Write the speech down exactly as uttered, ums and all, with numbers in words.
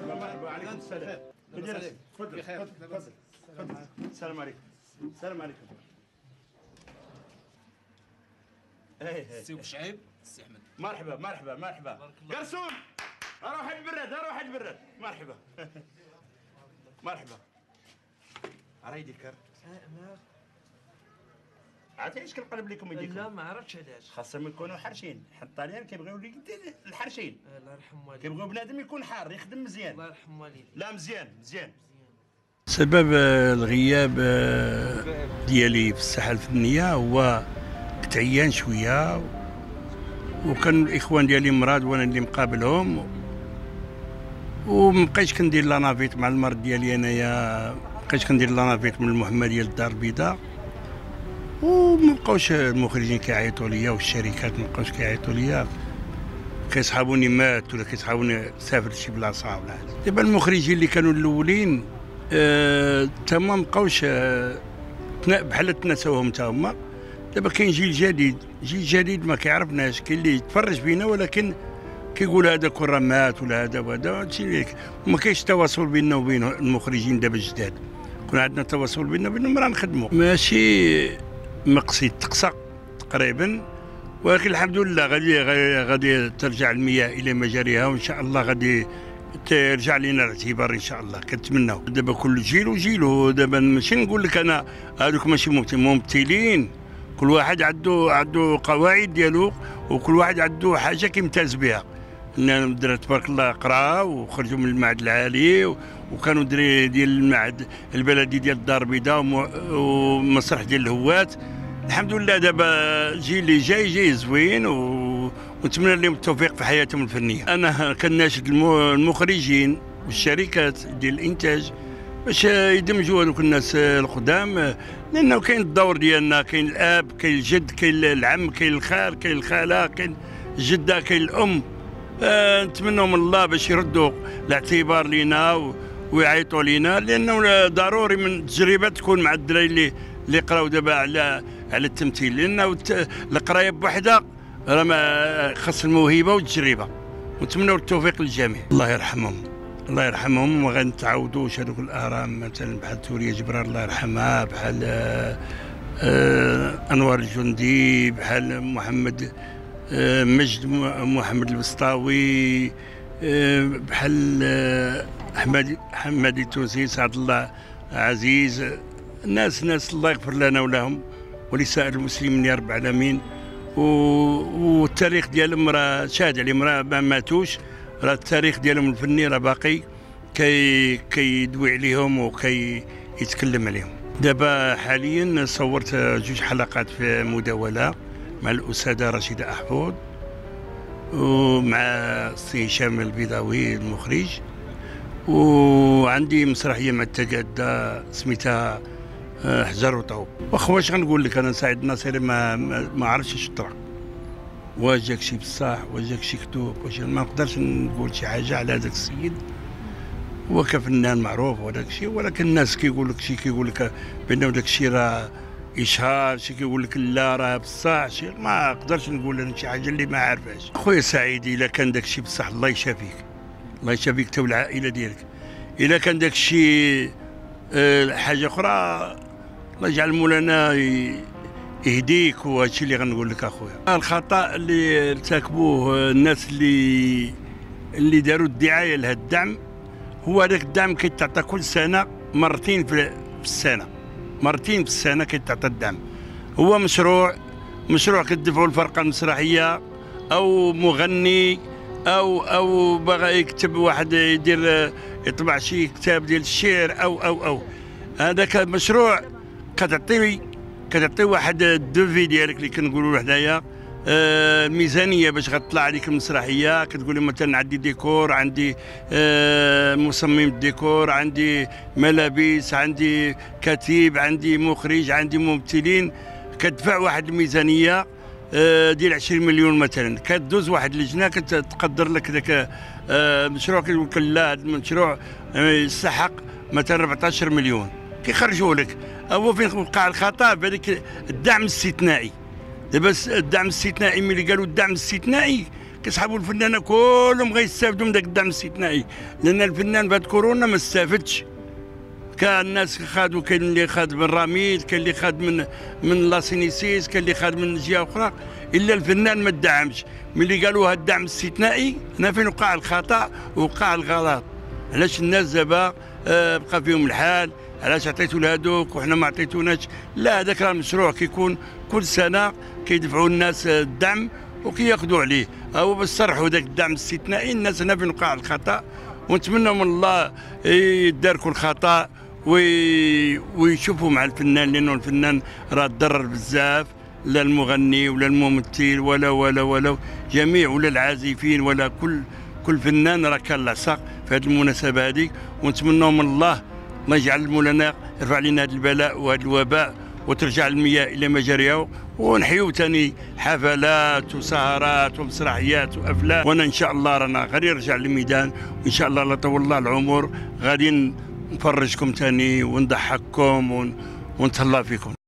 مرحبا مرحبا عليكم السلام. تفضل تفضل تفضل. السلام عليكم. السلام عليكم. سي بوشعيب سي احمد. مرحبا مرحبا مرحبا. قرصون راه واحد براد راه واحد براد. مرحبا مرحبا. رايدي الكارت. ما عرفتي علاش كنقلب لكم يديكم؟ لا ما عرفتش علاش. خاصهم يكونوا حرشين، حتى الطاليان كيبغيو الحرشين. الله يرحم والديك. كيبغيو بنادم يكون حار يخدم مزيان. الله يرحم والديك. لا مزيان مزيان. سبب الغياب ديالي في الساحه الفنيه هو كنت عيان شويه، وكان الاخوان ديالي مراد وانا اللي مقابلهم، ومبقيتش كندير لا نافيت مع المرض ديالي انايا، مبقيتش كندير لا نافيت من المحمديه للدار البيضاء، ومبقاوش المخرجين كيعيطوا ليا والشركات مبقاوش كيعيطوا ليا، كيصحابوني مات ولا كيصحابوني سافر لشي بلاصه ولا هذا. دابا المخرجين اللي كانوا الاولين آه تما مبقاوش آه بحال تناساوهم تا هما. دابا كاين جيل جديد، جيل جديد ما كيعرفناش، كاين اللي يتفرج بينا ولكن كيقول هذاك راه مات ولا هذا وهذا، هادشي اللي وما كاينش تواصل بيننا وبين المخرجين دابا الجداد. كون عندنا تواصل بيننا وبينهم راه نخدموا. ماشي مقصد تقصى تقريبا، ولكن الحمد لله غادي غادي ترجع المياه الى مجاريها، وان شاء الله غادي ترجع لينا الاعتبار ان شاء الله، كنتمناو. دابا كل جيل وجيله، دابا ماشي نقول لك انا هذوك ماشي ممثلين، كل واحد عنده عنده قواعد ديالو، وكل واحد عنده حاجه كيمتاز بها. الدراري تبارك الله قراو وخرجوا من المعهد العالي، وكانوا دراري ديال المعهد البلدي ديال الدار البيضاء ومسرح ديال الهوات. الحمد لله دابا الجيل اللي جاي جاي زوين، ونتمنى لهم التوفيق في حياتهم الفنيه. انا كناشد المخرجين والشركات ديال الانتاج باش يدمجوا هذوك الناس القدام، لانه كاين الدور ديالنا، كاين الاب، كاين الجد، كاين العم، كاين الخال، كاين الخاله، كاين الجده، كاين الام. آه نتمنوا من الله باش يردوا الاعتبار لينا ويعيطوا لينا، لانه ضروري من التجربه تكون مع الدراري اللي اللي قراو دابا على على التمثيل، لانه القرايه بوحدها راه ما خاص الموهبه والتجربه. ونتمنوا التوفيق للجميع. الله يرحمهم الله يرحمهم، وما غنتعاودوش هذوك الارام مثلا بحال توريه جبران الله يرحمها، بحال آه انوار الجندي، بحال محمد آه مجد محمد البسطاوي، آه بحال آه احمد حمادي التونسي، سعد الله عزيز، ناس ناس الله يغفر لنا ولهم ولسائر المسلمين يا رب العالمين. والتاريخ ديالهم راه شاهد عليهم، راه ما ماتوش، راه التاريخ ديالهم الفني راه باقي كي كيدوي عليهم وكي يتكلم عليهم. دابا حاليا صورت جوج حلقات في مداوله مع الأستاذة رشيدة أحفود ومع السي هشام البيضاوي المخرج، وعندي مسرحيه مع التقاده سميتها حجر وطوب. واخا واش غنقول لك انا سعيد الناصري ما ما عرفتش الشطره، واش جاك شي بصح، واش جاك شي كتوب، واش ما نقدرش نقول شي حاجه على هذاك السيد. هو كفنان معروف وهذاك الشيء، ولكن الناس كيقول لك شي كيقول لك بانه داك الشيء راه اشهار، شي كيقول لك لا راه بصح، شي ما نقدرش نقول انا شي حاجه اللي ما عارفهاش. خويا سعيد الا كان داك الشيء بصح الله يشافيك، الله يشافيك انت والعائله ديالك. الا كان داك الشيء حاجه اخرى الله يجعل مولانا يهديك. وهادشي اللي غنقول لك اخويا. الخطا اللي ارتكبوه الناس اللي اللي داروا الدعايه لهذا الدعم، هو هذاك الدعم كيتعطى كل سنه مرتين في السنه، مرتين في السنه كيتعطى الدعم. هو مشروع مشروع كتدفعوا الفرقه المسرحيه او مغني او او باغي يكتب واحد يدير يطبع شي كتاب ديال الشعر او او او هذاك المشروع كتعطي كتعطي واحد الدوفي ديالك اللي كنقولوا حدايا الميزانيه باش غتطلع عليك المسرحيه. كتقول مثلا عندي ديكور، عندي مصمم الديكور، عندي ملابس، عندي كاتب، عندي مخرج، عندي ممثلين. كتدفع واحد الميزانيه ديال عشرين مليون مثلا، كدوز واحد اللجنه كتقدر لك ذاك المشروع، كيقول لك لا هذا المشروع يستحق مثلا أربعطاش مليون، كيخرجوا لك. هو فين وقع الخطا؟ بهذاك الدعم الاستثنائي. دابا الدعم الاستثنائي ملي قالوا الدعم الاستثنائي كصحابو الفنانه كلهم غيستافدوا من داك الدعم الاستثنائي، لان الفنان بعد كورونا ما استافدش. كان الناس خادوا، كاين اللي خاد من رميد، كاين اللي خاد من من لاسينيسيس، كاين اللي خاد من جهه اخرى، الا الفنان ما تدعمش. ملي قالوا هذا الدعم الاستثنائي هنا فين وقع الخطا ووقع الغلط. علاش الناس دابا بقى فيهم الحال؟ علاش عطيتو لهذوك وحنا ما عطيتوناش؟ لا، هذاك راه مشروع كيكون كل سنه كيدفعوا الناس الدعم وكياخذوا عليه، هو باش صرحوا ذاك الدعم الاستثنائي. الناس هنا فين وقع الخطا، ونتمنى من الله يداركوا الخطا ويشوفوا مع الفنان، لانه الفنان راه تضرر بزاف، لا المغني ولا الممثل ولا ولا ولا جميع ولا العازفين ولا كل كل فنان راه كان لعصا في هذه المناسبه هذه. ونتمنوا من الله الله يجعل مولانا يرفع علينا هذا البلاء وهذا الوباء، وترجع المياه الى مجاريها، ونحيو ثاني حفلات وسهرات ومسرحيات وافلام. وانا ان شاء الله رانا غادي نرجع للميدان، وان شاء الله لا طول الله العمر غادي نفرجكم ثاني ونضحككم ونتهلا فيكم.